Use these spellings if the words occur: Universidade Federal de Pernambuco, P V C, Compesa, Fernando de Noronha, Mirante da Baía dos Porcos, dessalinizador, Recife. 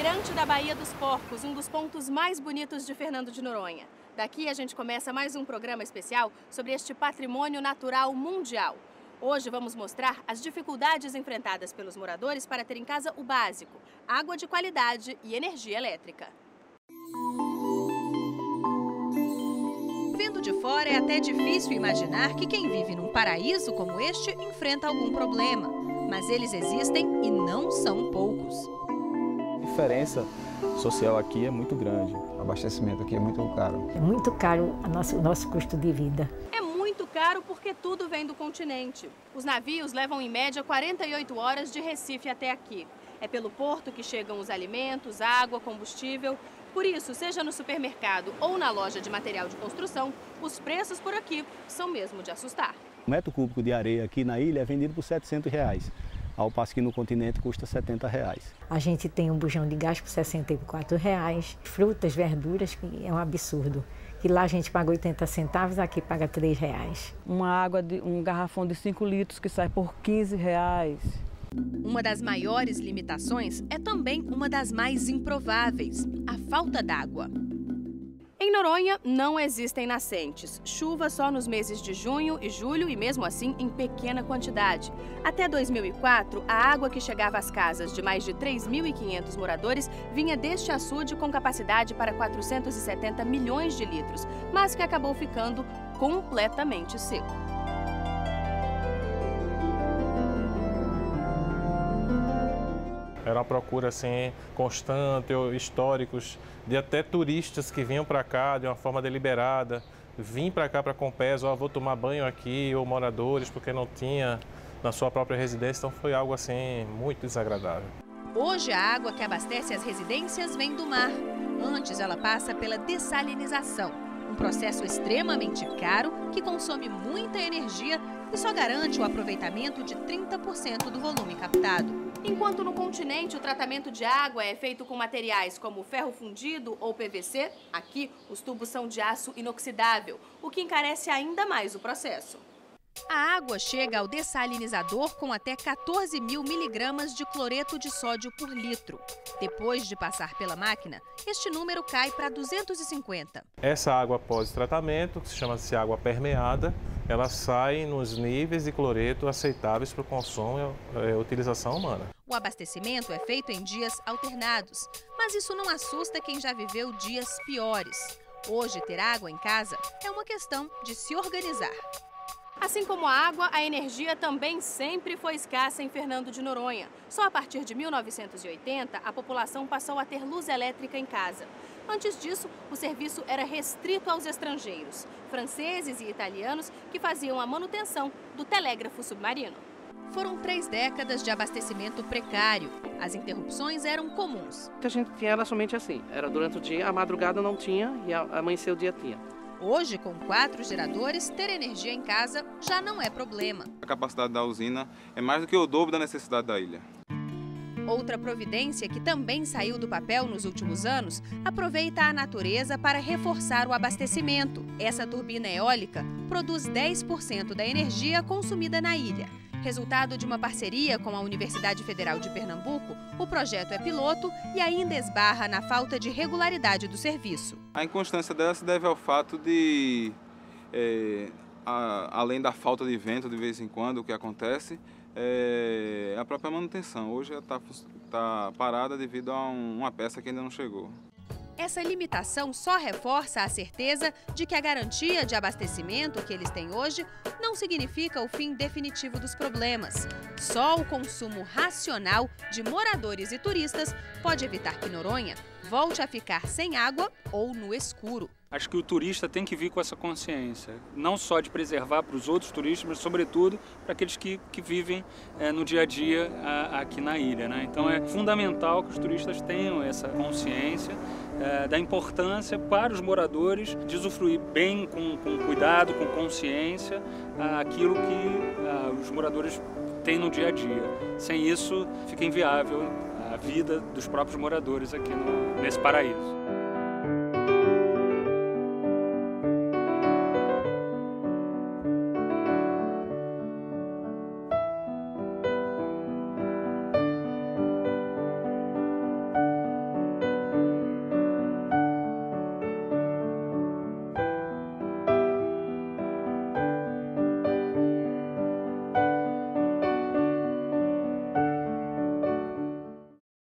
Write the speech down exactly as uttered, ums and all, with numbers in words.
Mirante da Baía dos Porcos, um dos pontos mais bonitos de Fernando de Noronha. Daqui a gente começa mais um programa especial sobre este patrimônio natural mundial. Hoje vamos mostrar as dificuldades enfrentadas pelos moradores para ter em casa o básico, água de qualidade e energia elétrica. Vendo de fora é até difícil imaginar que quem vive num paraíso como este enfrenta algum problema, mas eles existem e não são poucos. A diferença social aqui é muito grande, o abastecimento aqui é muito caro. É muito caro o nosso, nosso custo de vida. É muito caro porque tudo vem do continente. Os navios levam em média quarenta e oito horas de Recife até aqui. É pelo porto que chegam os alimentos, água, combustível. Por isso, seja no supermercado ou na loja de material de construção, os preços por aqui são mesmo de assustar. Um metro cúbico de areia aqui na ilha é vendido por setecentos reais. Ao passo que no continente custa setenta reais. A gente tem um bujão de gás por sessenta e quatro reais, frutas, verduras, que é um absurdo. Que lá a gente paga oitenta centavos, aqui paga três reais. Uma água, de, um garrafão de cinco litros que sai por quinze reais. Uma das maiores limitações é também uma das mais improváveis, a falta d'água. Em Noronha não existem nascentes, chuva só nos meses de junho e julho e mesmo assim em pequena quantidade. Até dois mil e quatro, a água que chegava às casas de mais de três mil e quinhentos moradores vinha deste açude com capacidade para quatrocentos e setenta milhões de litros, mas que acabou ficando completamente seco. Era uma procura assim, constante, históricos, de até turistas que vinham para cá de uma forma deliberada. Vim para cá para Compesa, ó, vou tomar banho aqui, ou moradores, porque não tinha na sua própria residência. Então foi algo assim, muito desagradável. Hoje a água que abastece as residências vem do mar. Antes ela passa pela dessalinização, um processo extremamente caro que consome muita energia e só garante o aproveitamento de trinta por cento do volume captado. Enquanto no continente o tratamento de água é feito com materiais como ferro fundido ou P V C, aqui os tubos são de aço inoxidável, o que encarece ainda mais o processo. A água chega ao dessalinizador com até quatorze mil miligramas de cloreto de sódio por litro. Depois de passar pela máquina, este número cai para duzentos e cinquenta. Essa água pós-tratamento, que se chama-se água permeada, ela sai nos níveis de cloreto aceitáveis para o consumo e utilização humana. O abastecimento é feito em dias alternados, mas isso não assusta quem já viveu dias piores. Hoje, ter água em casa é uma questão de se organizar. Assim como a água, a energia também sempre foi escassa em Fernando de Noronha. Só a partir de mil novecentos e oitenta, a população passou a ter luz elétrica em casa. Antes disso, o serviço era restrito aos estrangeiros, franceses e italianos, que faziam a manutenção do telégrafo submarino. Foram três décadas de abastecimento precário. As interrupções eram comuns. A gente tinha ela somente assim, era durante o dia, a madrugada não tinha e amanheceu o dia tinha. Hoje, com quatro geradores, ter energia em casa já não é problema. A capacidade da usina é mais do que o dobro da necessidade da ilha. Outra providência que também saiu do papel nos últimos anos aproveita a natureza para reforçar o abastecimento. Essa turbina eólica produz dez por cento da energia consumida na ilha. Resultado de uma parceria com a Universidade Federal de Pernambuco, o projeto é piloto e ainda esbarra na falta de regularidade do serviço. A inconstância dela se deve ao fato de, é, a, além da falta de vento de vez em quando, o que acontece, é a própria manutenção. Hoje ela está tá parada devido a um, uma peça que ainda não chegou. Essa limitação só reforça a certeza de que a garantia de abastecimento que eles têm hoje não significa o fim definitivo dos problemas. Só o consumo racional de moradores e turistas pode evitar que Noronha volte a ficar sem água ou no escuro. Acho que o turista tem que vir com essa consciência, não só de preservar para os outros turistas, mas sobretudo para aqueles que, que vivem é, no dia a dia a, aqui na ilha, né? Então é fundamental que os turistas tenham essa consciência da importância para os moradores de usufruir bem, com, com cuidado, com consciência, aquilo que os moradores têm no dia a dia. Sem isso, fica inviável a vida dos próprios moradores aqui no, nesse paraíso.